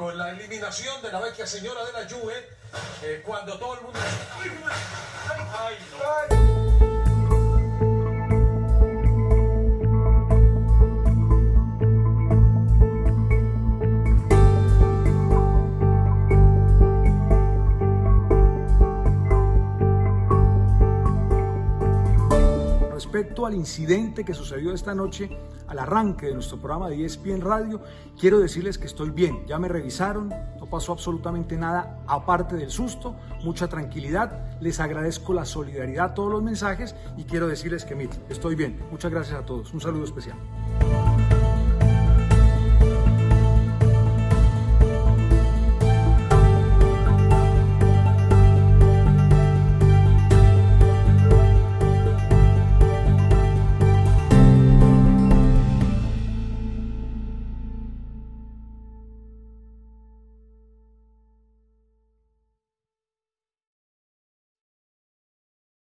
La eliminación de la vecchia señora de la Juve, cuando todo el mundo... ¡Ay, no! Respecto al incidente que sucedió esta noche, al arranque de nuestro programa de ESPN Radio, quiero decirles que estoy bien, ya me revisaron, no pasó absolutamente nada aparte del susto, mucha tranquilidad, les agradezco la solidaridad, todos los mensajes, y quiero decirles que estoy bien, muchas gracias a todos, un saludo especial.